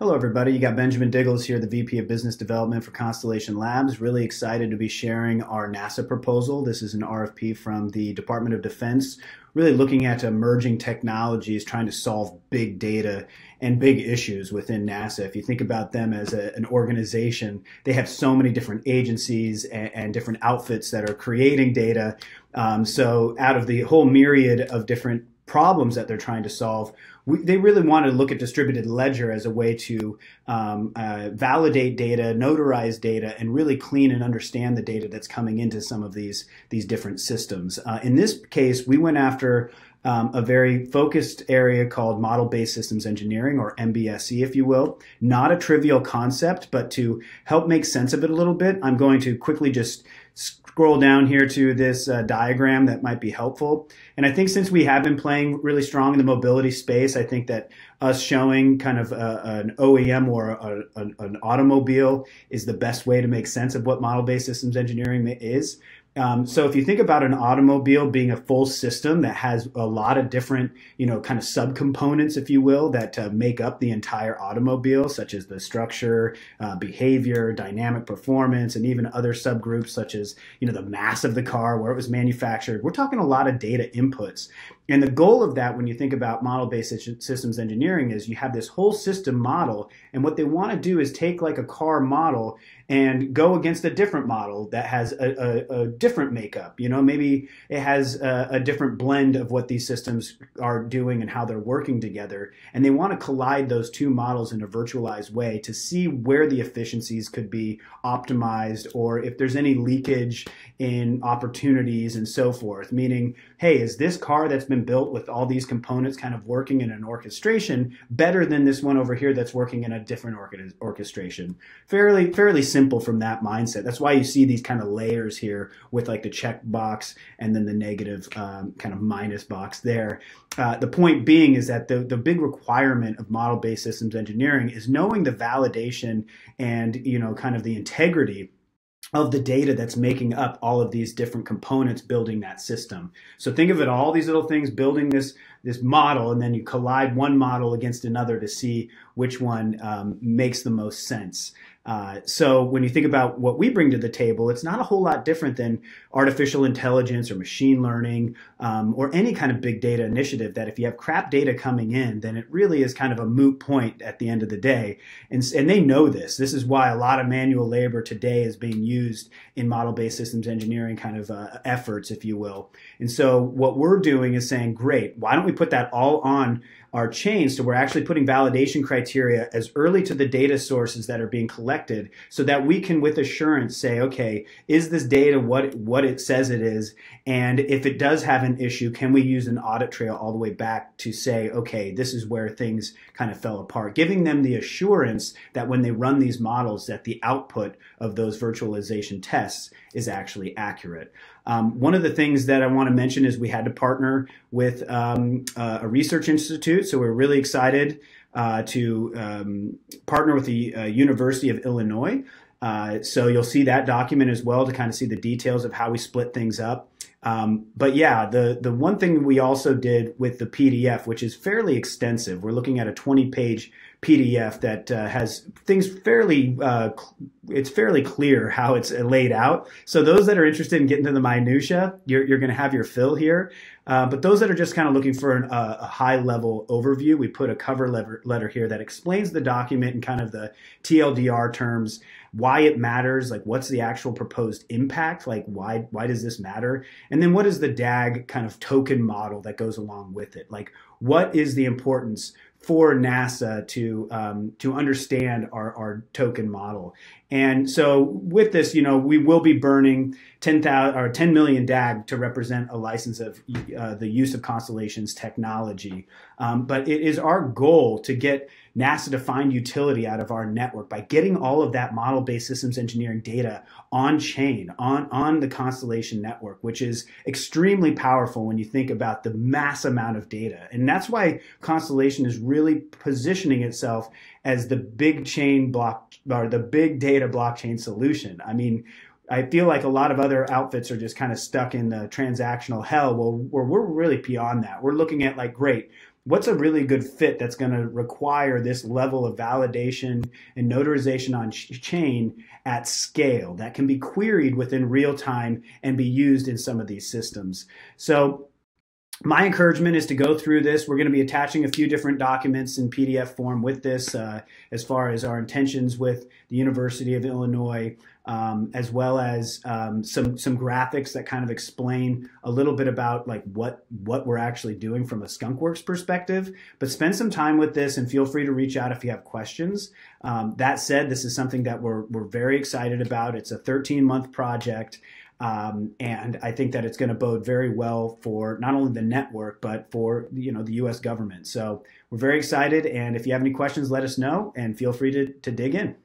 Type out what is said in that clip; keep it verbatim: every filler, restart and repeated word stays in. Hello everybody, you got Benjamin Diggles here, the V P of Business Development for Constellation Labs. Really excited to be sharing our NASA proposal. This is an R F P from the Department of Defense, really looking at emerging technologies, trying to solve big data and big issues within NASA. If you think about them as a, an organization, they have so many different agencies and, and different outfits that are creating data. Um, so out of the whole myriad of different problems that they're trying to solve, we, they really want to look at distributed ledger as a way to um, uh, validate data, notarize data, and really clean and understand the data that's coming into some of these, these different systems. Uh, in this case, we went after Um, a very focused area called model-based systems engineering, or M B S E, if you will. Not a trivial concept, but to help make sense of it a little bit, I'm going to quickly just scroll down here to this uh, diagram that might be helpful. And I think since we have been playing really strong in the mobility space, I think that us showing kind of a, an O E M or a, a, an automobile is the best way to make sense of what model-based systems engineering is. Um, so if you think about an automobile being a full system that has a lot of different, you know, kind of subcomponents, if you will, that uh, make up the entire automobile, such as the structure, uh, behavior, dynamic performance, and even other subgroups such as, you know, the mass of the car, where it was manufactured. We're talking a lot of data inputs. And the goal of that, when you think about model-based systems engineering, is you have this whole system model, and what they want to do is take like a car model and go against a different model that has a, a, a different makeup. You know, maybe it has a, a different blend of what these systems are doing and how they're working together. And they want to collide those two models in a virtualized way to see where the efficiencies could be optimized, or if there's any leakage in opportunities and so forth. Meaning, hey, is this car that's been built with all these components kind of working in an orchestration better than this one over here that's working in a different orchestration? Fairly, fairly simple from that mindset. That's why you see these kind of layers here with like the check box and then the negative um, kind of minus box there. Uh, the point being is that the, the big requirement of model-based systems engineering is knowing the validation and, you know, kind of the integrity of the data that's making up all of these different components building that system. So think of it, all these little things building this this model, and then you collide one model against another to see which one um, makes the most sense. Uh, so when you think about what we bring to the table, it's not a whole lot different than artificial intelligence or machine learning um, or any kind of big data initiative, that if you have crap data coming in, then it really is kind of a moot point at the end of the day. And, and they know this. This is why a lot of manual labor today is being used in model-based systems engineering kind of uh, efforts, if you will. And so what we're doing is saying, great, why don't we put that all on our chain? So we're actually putting validation criteria as early to the data sources that are being collected, so that we can with assurance say, okay, is this data what, what it says it is? And if it does have an issue, can we use an audit trail all the way back to say, okay, this is where things kind of fell apart, giving them the assurance that when they run these models, that the output of those virtualization tests is actually accurate. Um, one of the things that I want to mention is we had to partner with um, uh, a research institute. So we're really excited uh, to um, partner with the uh, University of Illinois. Uh, so you'll see that document as well to kind of see the details of how we split things up. Um, but yeah, the, the one thing we also did with the P D F, which is fairly extensive, we're looking at a twenty page P D F that uh, has things fairly, uh, it's fairly clear how it's laid out. So those that are interested in getting to the minutia, you're, you're going to have your fill here. Uh, but those that are just kind of looking for an, uh, a high-level overview, we put a cover letter here that explains the document in kind of the T L D R terms, why it matters, like what's the actual proposed impact, like why, why does this matter? And then what is the D A G kind of token model that goes along with it? Like, what is the importance for NASA to um, to understand our, our token model? And so with this, you know, we will be burning ten million D A G to represent a license of uh, the use of Constellation's technology. Um, but it is our goal to get NASA to find utility out of our network by getting all of that model-based systems engineering data on chain, on, on the Constellation network, which is extremely powerful when you think about the mass amount of data. And that's why Constellation is really positioning itself as the big chain block, or the big data blockchain solution. I mean, I feel like a lot of other outfits are just kind of stuck in the transactional hell. Well, we're, we're really beyond that. We're looking at like, great, what's a really good fit that's going to require this level of validation and notarization on chain at scale that can be queried within real time and be used in some of these systems. So my encouragement is to go through this. We're going to be attaching a few different documents in P D F form with this, uh, as far as our intentions with the University of Illinois, um, as well as um, some some graphics that kind of explain a little bit about like what what we're actually doing from a Skunk Works perspective. But spend some time with this and feel free to reach out if you have questions. Um, that said, this is something that we're we're very excited about. It's a thirteen month project. Um, and I think that it's going to bode very well for not only the network, but for, you know, the U S government. So we're very excited. And if you have any questions, let us know and feel free to, to dig in.